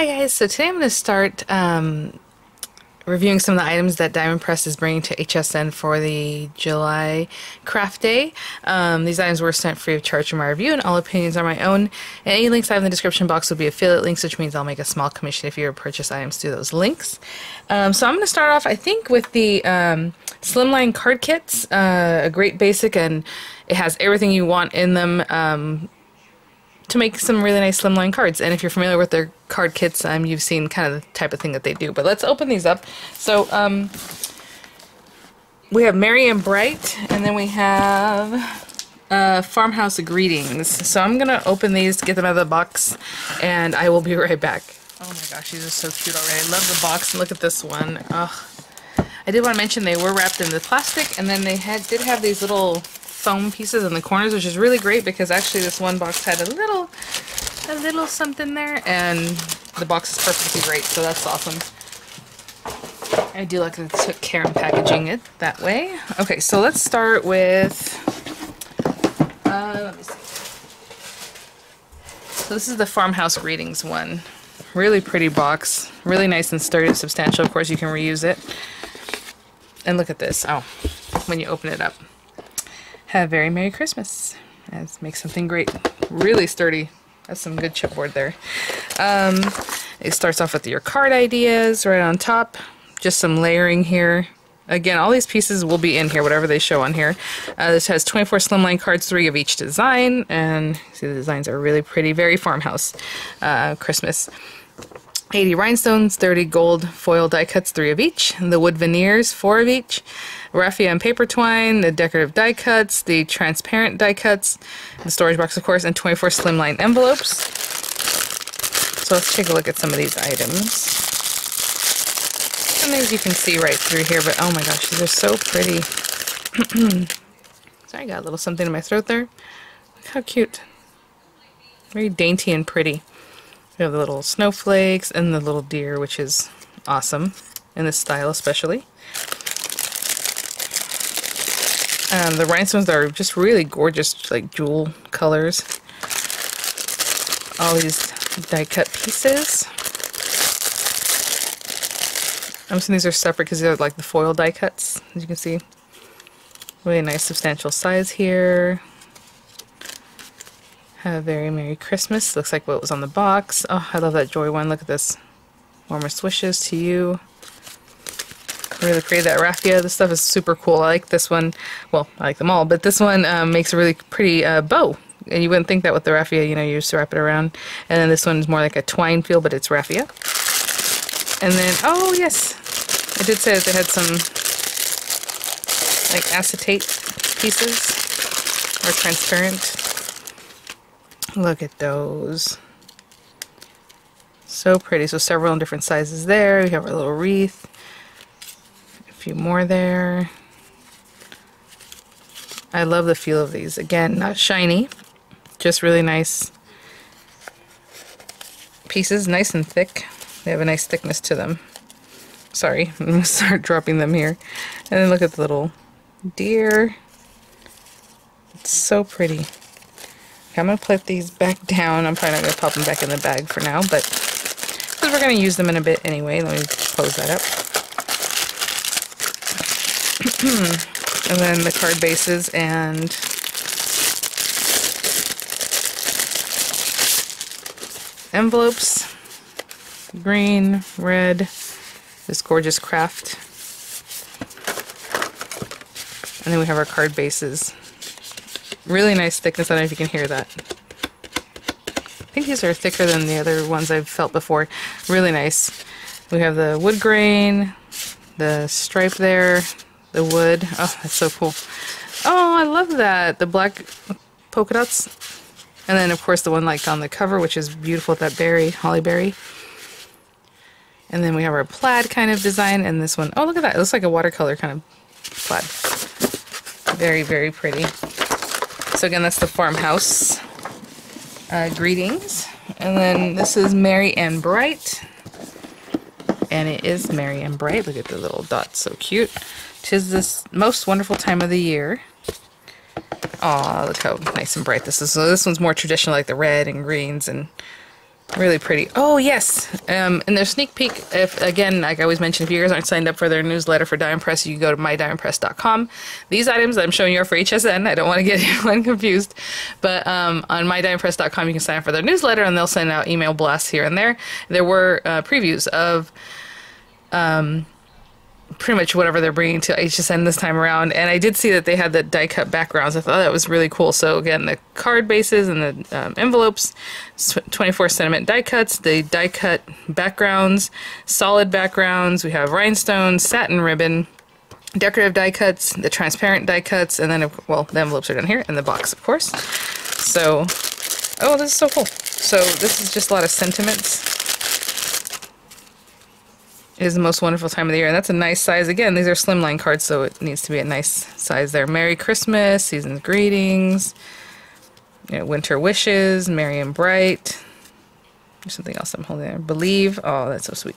Hi guys, so today I'm going to start reviewing some of the items that Diamond Press is bringing to HSN for the July craft day. These items were sent free of charge in my review and all opinions are my own. And any links I have in the description box will be affiliate links, which means I'll make a small commission if you purchase items through those links. So I'm going to start off, I think, with the Slimline Card Kits, a great basic, and it has everything you want in them to make some really nice slimline cards. And if you're familiar with their card kits, you've seen kind of the type of thing that they do. But let's open these up. So we have Merry and Bright, and then we have Farmhouse Greetings. So I'm going to open these to get them out of the box, and I will be right back. Oh my gosh, these are so cute already. I love the box. Look at this one. Ugh. I did want to mention they were wrapped in the plastic, and then they did have these little foam pieces in the corners, which is really great because actually this one box had a little something there, and the box is perfectly great, so that's awesome. I do like that they took care in packaging it that way. Okay, so let's start with let me see. So this is the Farmhouse Greetings one. Really pretty box, really nice and sturdy, substantial. Of course you can reuse it. And look at this. Oh, when you open it up. Have a very Merry Christmas. Let's make something great. Really sturdy. That's some good chipboard there. It starts off with your card ideas right on top. Just some layering here. Again, all these pieces will be in here, whatever they show on here. This has 24 slimline cards, 3 of each design. And see, the designs are really pretty. Very farmhouse Christmas. 80 rhinestones, 30 gold foil die cuts, 3 of each. The wood veneers, 4 of each. Raffia and paper twine, the decorative die cuts, the transparent die cuts, the storage box, of course, and 24 slimline envelopes. So let's take a look at some of these items. Some things you can see right through here, but oh my gosh, these are so pretty. Sorry, I got a little something in my throat there. Look how cute. Very dainty and pretty. We have the little snowflakes and the little deer, which is awesome in this style especially. The rhinestones are just really gorgeous, like jewel colors. All these die-cut pieces. I'm assuming these are separate because they're like the foil die-cuts, as you can see. Really nice substantial size here. Have a very Merry Christmas. Looks like what was on the box. Oh, I love that joy one. Look at this. Warmest wishes to you. Really created that raffia. This stuff is super cool. I like this one. Well, I like them all, but this one makes a really pretty bow. And you wouldn't think that with the raffia, you know, you just wrap it around. And then this one's more like a twine feel, but it's raffia. And then, oh yes, I did say that they had some like acetate pieces or transparent. Look at those. So pretty. So several different sizes there. We have our little wreath. A few more there. I love the feel of these. Again, not shiny. Just really nice pieces. Nice and thick. They have a nice thickness to them. Sorry. I'm going to start dropping them here. And then look at the little deer. It's so pretty. I'm going to put these back down. I'm probably not going to pop them back in the bag for now, but because we're going to use them in a bit anyway. Let me close that up. And then the card bases and envelopes. Green, red, this gorgeous craft. And then we have our card bases. Really nice thickness. I don't know if you can hear that. I think these are thicker than the other ones I've felt before. Really nice. We have the wood grain, the stripe there, the wood. Oh, that's so cool. Oh, I love that. The black polka dots. And then, of course, the one like on the cover, which is beautiful with that berry, holly berry. And then we have our plaid kind of design. And this one, oh, look at that. It looks like a watercolor kind of plaid. Very, very pretty. So again, that's the Farmhouse Greetings. And then this is Merry and Bright. And it is Merry and Bright. Look at the little dots, so cute. 'Tis this most wonderful time of the year. Aw, look how nice and bright this is. So this one's more traditional, like the red and greens and Really pretty. Oh, yes. And their sneak peek, if again, like I always mention, if you guys aren't signed up for their newsletter for Diamond Press, you can go to mydimepress.com. These items that I'm showing you are for HSN. I don't want to get anyone confused. But on mydimepress.com, you can sign up for their newsletter, and they'll send out email blasts here and there. There were previews of pretty much whatever they're bringing to HSN this time around, and I did see that they had the die-cut backgrounds. I thought that was really cool. So again, the card bases and the envelopes, 24 sentiment die cuts, the die-cut backgrounds, solid backgrounds, we have rhinestones, satin ribbon, decorative die cuts, the transparent die cuts, and then, well, the envelopes are down here, and the box, of course. So, oh, this is so cool. So this is just a lot of sentiments. It is the most wonderful time of the year, and that's a nice size. Again, these are slimline cards, so it needs to be a nice size there. Merry Christmas, Season's Greetings, you know, Winter Wishes, Merry and Bright. There's something else I'm holding there. Believe. Oh, that's so sweet.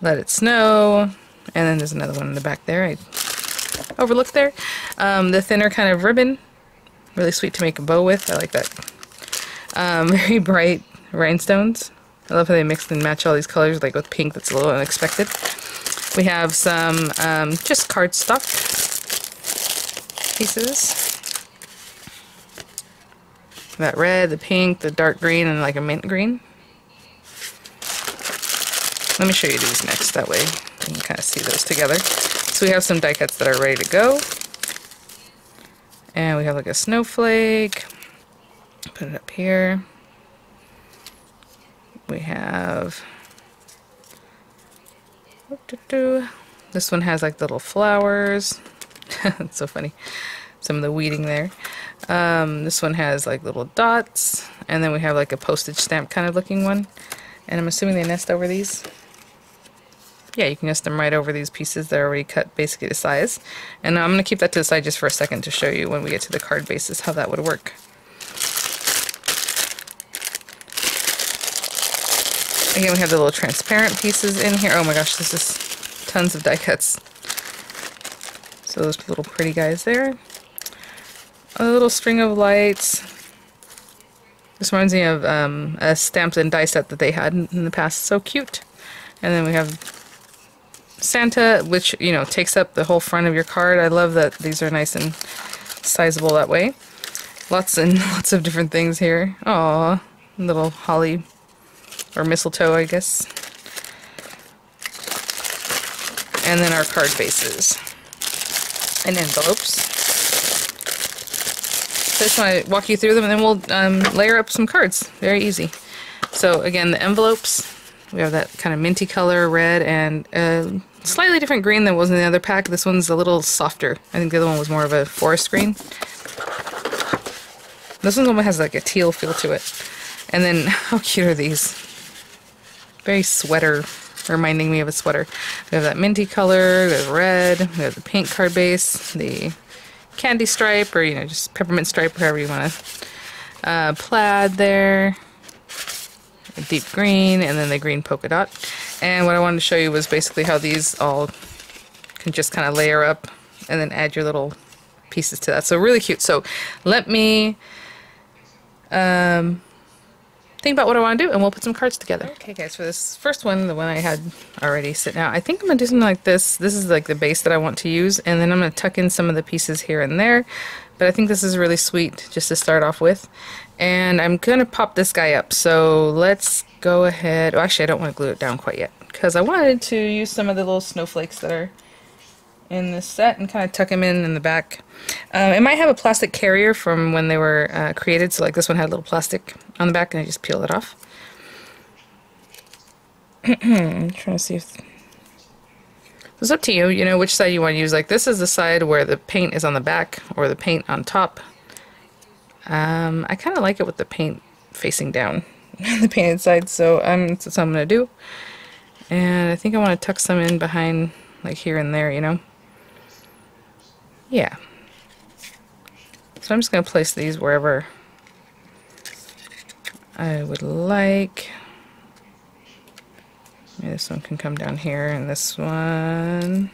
Let It Snow. And then there's another one in the back there I overlooked there. The thinner kind of ribbon. Really sweet to make a bow with. I like that. Very bright rhinestones. I love how they mix and match all these colors, like with pink. That's a little unexpected. We have some just cardstock pieces. That red, the pink, the dark green, and like a mint green. Let me show you these next. That way you can kind of see those together. So we have some die cuts that are ready to go. And we have like a snowflake. Put it up here. We have, this one has like the little flowers. It's so funny, some of the weeding there. This one has like little dots, and then we have like a postage stamp kind of looking one. And I'm assuming they nest over these. Yeah, you can nest them right over these pieces. They're already cut basically to size. And I'm going to keep that to the side just for a second to show you when we get to the card bases how that would work. Again, we have the little transparent pieces in here. Oh my gosh, this is tons of die cuts. So those little pretty guys there. A little string of lights. This reminds me of a stamped and die set that they had in the past. So cute. And then we have Santa, which, you know, takes up the whole front of your card. I love that these are nice and sizable that way. Lots and lots of different things here. Aww, little holly. Or mistletoe, I guess. And then our card bases and envelopes. So I just want to walk you through them, and then we'll layer up some cards. Very easy. So again, the envelopes, we have that kind of minty color, red, and slightly different green than was in the other pack. This one's a little softer. I think the other one was more of a forest green. This one almost has like a teal feel to it. And then, how cute are these? Very sweater, reminding me of a sweater. We have that minty color, we have red, we have the pink card base, the candy stripe, or, you know, just peppermint stripe, whatever you want to. Plaid there, a deep green, and then the green polka dot. And what I wanted to show you was basically how these all can just kind of layer up and then add your little pieces to that. So really cute. So let me think about what I want to do, and we'll put some cards together. Okay guys, for this first one, the one I had already sitting out, I think I'm going to do something like this. This is like the base that I want to use, and then I'm going to tuck in some of the pieces here and there, but I think this is really sweet just to start off with. And I'm going to pop this guy up, so let's go ahead. Oh, actually, I don't want to glue it down quite yet, because I wanted to use some of the little snowflakes that are in this set and kind of tuck them in the back. It might have a plastic carrier from when they were created, so like this one had a little plastic on the back, and I just peel it off. I'm trying to see if... It's up to you, you know, which side you want to use. Like this is the side where the paint is on the back, or the paint on top. I kind of like it with the paint facing down, the painted side, so that's what I'm going to do. And I think I want to tuck some in behind, like here and there, you know. Yeah. So I'm just going to place these wherever I would like. Maybe this one can come down here, and this one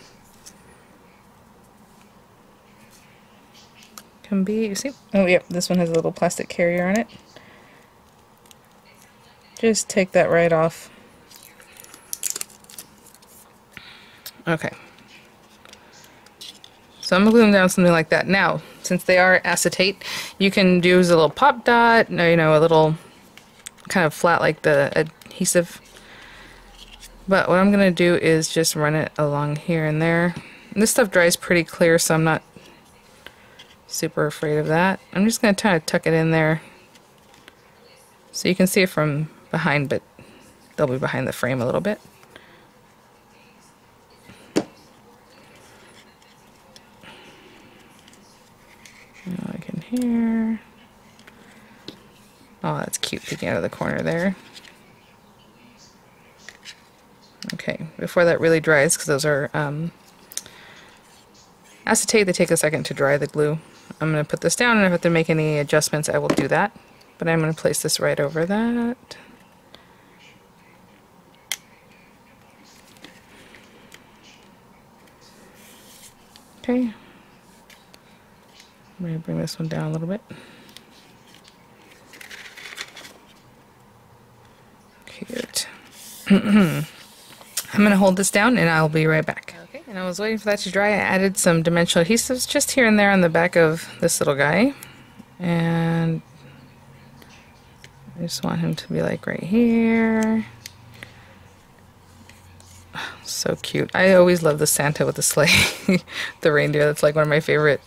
can be, you see? Oh, yep, this one has a little plastic carrier on it. Just take that right off. Okay. So I'm going to glue them down something like that. Now, since they are acetate, you can use a little pop dot, or, you know, a little kind of flat like the adhesive. But what I'm going to do is just run it along here and there. And this stuff dries pretty clear, so I'm not super afraid of that. I'm just going to try to tuck it in there so you can see it from behind, but they'll be behind the frame a little bit. Like in here. Oh, that's cute peeking out of the corner there. Okay, before that really dries, because those are acetate, they take a second to dry the glue. I'm going to put this down, and if I have to make any adjustments, I will do that. But I'm going to place this right over that. Okay. I'm going to bring this one down a little bit. Cute. I'm going to hold this down and I'll be right back. Okay, and I was waiting for that to dry. I added some dimensional adhesives just here and there on the back of this little guy. And I just want him to be like right here. So cute. I always love the Santa with the sleigh. The reindeer, that's like one of my favorite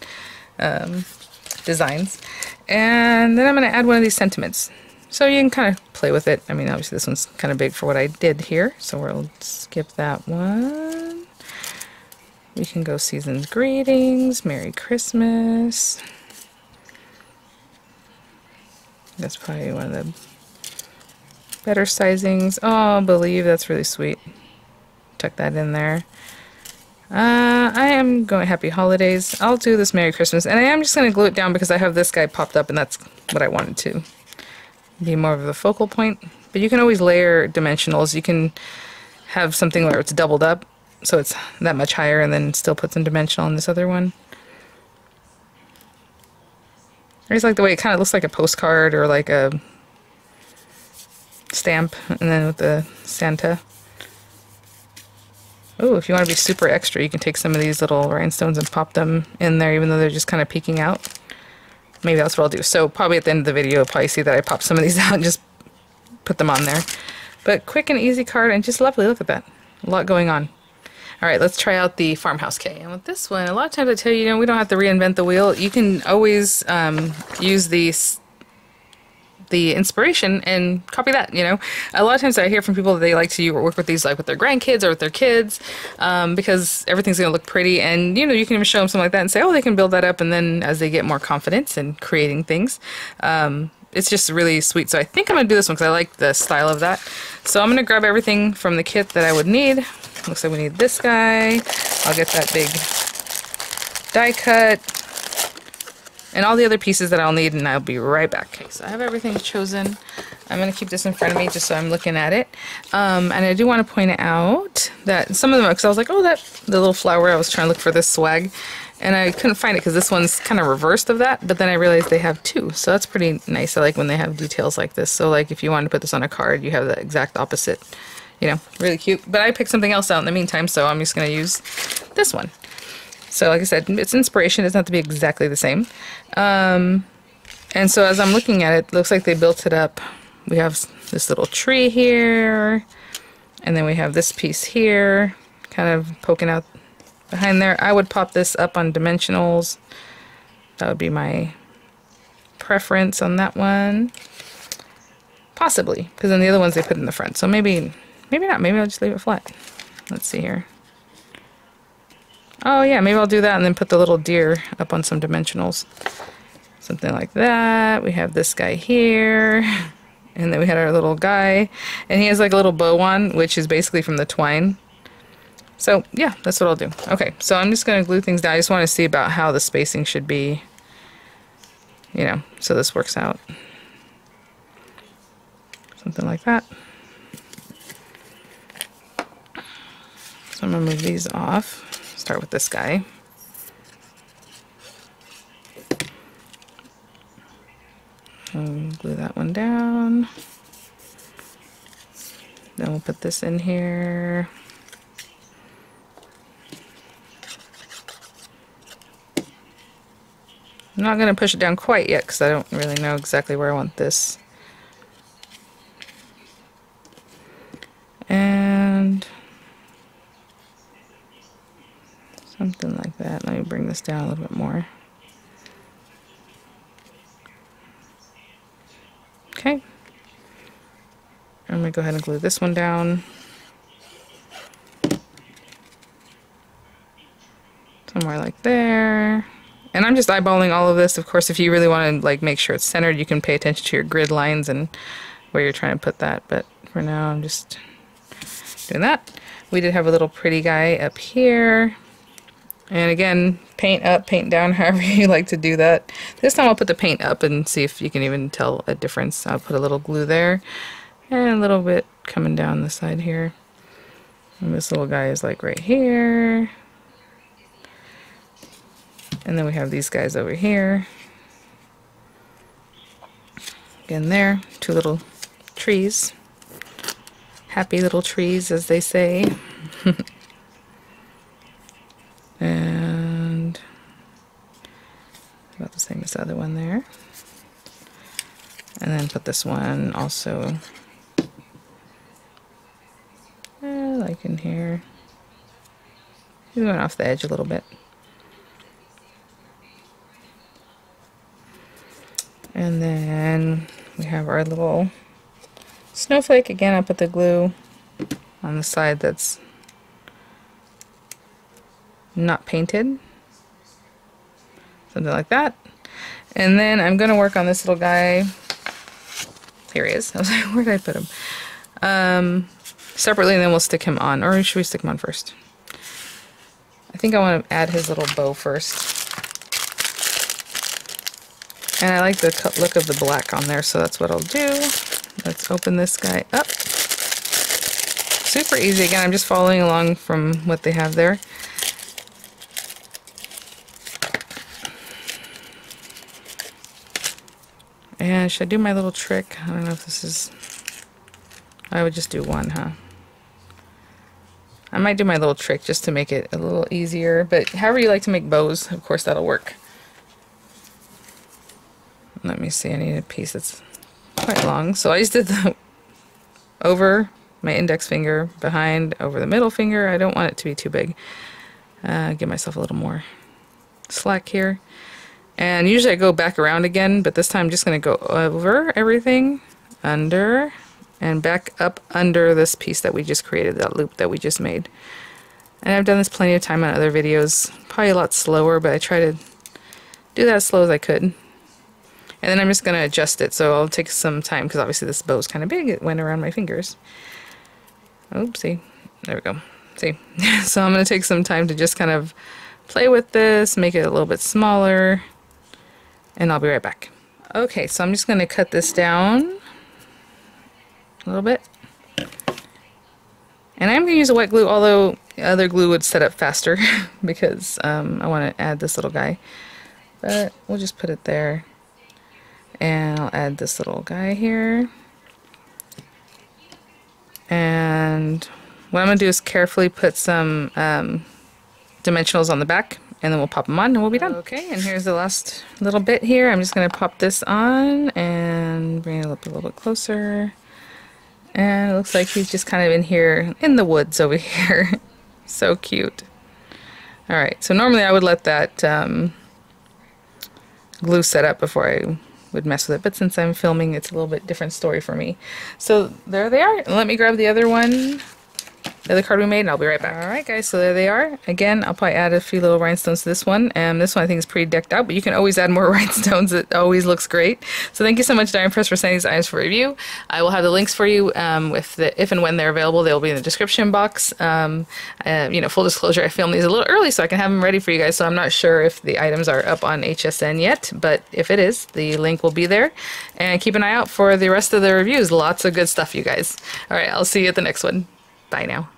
designs. And then I'm going to add one of these sentiments. So you can kind of play with it. I mean, obviously this one's kind of big for what I did here, so we'll skip that one. We can go Season's Greetings, Merry Christmas. That's probably one of the better sizings. Oh, Believe, that's really sweet. Tuck that in there. I am going Happy Holidays. I'll do this Merry Christmas, and I am just going to glue it down because I have this guy popped up, and that's what I wanted to be more of the focal point. But you can always layer dimensionals. You can have something where it's doubled up, so it's that much higher, and then still put some dimensional on this other one. I just like the way it kind of looks like a postcard or like a stamp, and then with the Santa. Oh, if you want to be super extra, you can take some of these little rhinestones and pop them in there, even though they're just kind of peeking out. Maybe that's what I'll do. So probably at the end of the video, you'll probably see that I popped some of these out and just put them on there. But quick and easy card, and just lovely. Look at that. A lot going on. All right, let's try out the Farmhouse Kit. And with this one, a lot of times I tell you, you know, we don't have to reinvent the wheel. You can always use these the inspiration and copy that, you know. A lot of times I hear from people that they like to work with these like with their grandkids or with their kids because everything's going to look pretty, and you know, you can even show them something like that and say, oh, they can build that up, and then as they get more confidence in creating things, it's just really sweet. So I think I'm going to do this one because I like the style of that. So I'm going to grab everything from the kit that I would need. Looks like we need this guy. I'll get that big die cut. And all the other pieces that I'll need, and I'll be right back. Okay, so I have everything chosen. I'm going to keep this in front of me just so I'm looking at it. And I do want to point out that some of them, because I was like, oh, that the little flower, I was trying to look for this swag, and I couldn't find it because this one's kind of reversed of that, but then I realized they have two, so that's pretty nice. I like when they have details like this, so like if you wanted to put this on a card, you have the exact opposite, you know, really cute. But I picked something else out in the meantime, so I'm just going to use this one. So like I said, it's inspiration. It doesn't have to be exactly the same. And so as I'm looking at it, it looks like they built it up. We have this little tree here, and then we have this piece here, kind of poking out behind there. I would pop this up on dimensionals. That would be my preference on that one. Possibly, because then the other ones they put in the front. So maybe not. Maybe I'll just leave it flat. Let's see here. Oh yeah, maybe I'll do that and then put the little deer up on some dimensionals. Something like that. We have this guy here. And then we had our little guy. And he has like a little bow on, which is basically from the twine. So yeah, that's what I'll do. Okay, so I'm just going to glue things down. I just want to see about how the spacing should be, you know, so this works out. Something like that. So I'm going to move these off. Start with this guy. Glue that one down. Then we'll put this in here. I'm not going to push it down quite yet because I don't really know exactly where I want this. And something like that. Let me bring this down a little bit more. Okay. I'm going to go ahead and glue this one down. Somewhere like there. And I'm just eyeballing all of this. Of course, if you really want to like make sure it's centered, you can pay attention to your grid lines and where you're trying to put that. But for now, I'm just doing that. We did have a little pretty guy up here. And again, paint up, paint down, however you like to do that. This time I'll put the paint up and see if you can even tell a difference. I'll put a little glue there and a little bit coming down the side here. And this little guy is like right here. And then we have these guys over here. Again there, two little trees. Happy little trees, as they say. And about the same as the other one there. And then put this one also like in here. He's going off the edge a little bit. And then we have our little snowflake. Again, I put the glue on the side that's not painted. Something like that. And then I'm going to work on this little guy. Here he is. I was like, where did I put him? Separately, and then we'll stick him on. Or should we stick him on first? I think I want to add his little bow first. And I like the look of the black on there, so that's what I'll do. Let's open this guy up. Super easy. Again, I'm just following along from what they have there. And should I do my little trick? I don't know if this is... I would just do one, huh? I might do my little trick just to make it a little easier, but however you like to make bows, of course that'll work. Let me see, I need a piece that's quite long. So I just did the over my index finger, behind, over the middle finger. I don't want it to be too big. Give myself a little more slack here. And usually I go back around again, but this time I'm just going to go over everything, under, and back up under this piece that we just created, that loop that we just made. And I've done this plenty of time on other videos, probably a lot slower, but I try to do that as slow as I could. And then I'm just going to adjust it, so I'll take some time because obviously this bow is kind of big. It went around my fingers. Oopsie. There we go. See? So I'm going to take some time to just kind of play with this, make it a little bit smaller, and I'll be right back. Okay, so I'm just going to cut this down a little bit. And I'm going to use a wet glue, although other glue would set up faster because I want to add this little guy. But we'll just put it there. And I'll add this little guy here. And what I'm going to do is carefully put some dimensionals on the back, and then we'll pop them on and we'll be done. Okay, and here's the last little bit here. I'm just going to pop this on and bring it up a little bit closer. And it looks like he's just kind of in here, in the woods over here. So cute. Alright, so normally I would let that glue set up before I would mess with it, but since I'm filming, it's a little bit different story for me. So there they are. Let me grab the other one, the other card we made, and I'll be right back. Alright guys, so there they are. Again, I'll probably add a few little rhinestones to this one, and this one I think is pretty decked out, but you can always add more rhinestones. It always looks great. So thank you so much, Diamond Press, for sending these items for review. I will have the links for you if and when they're available. They'll be in the description box. You know, full disclosure, I filmed these a little early so I can have them ready for you guys, so I'm not sure if the items are up on HSN yet, but if it is, the link will be there. And keep an eye out for the rest of the reviews. Lots of good stuff, you guys. Alright, I'll see you at the next one. Bye now.